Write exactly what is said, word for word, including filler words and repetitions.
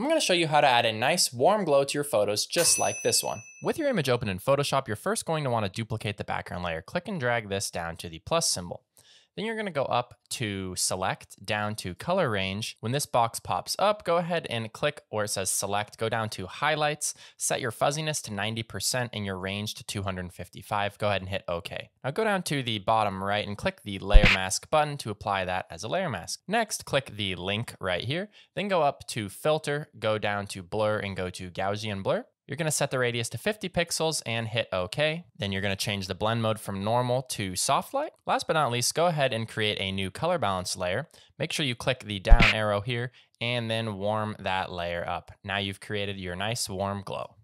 I'm going to show you how to add a nice warm glow to your photos just like this one. With your image open in Photoshop, you're first going to want to duplicate the background layer. Click and drag this down to the plus symbol. Then you're going to go up to select, down to color range. When this box pops up, go ahead and click where it says select, go down to highlights, set your fuzziness to ninety percent and your range to two hundred fifty-five. Go ahead and hit OK. Now go down to the bottom right and click the layer mask button to apply that as a layer mask. Next, click the link right here. Then go up to filter, go down to blur and go to Gaussian blur. You're going to set the radius to fifty pixels and hit OK. Then you're going to change the blend mode from normal to soft light. Last but not least, go ahead and create a new color balance layer. Make sure you click the down arrow here and then warm that layer up. Now you've created your nice warm glow.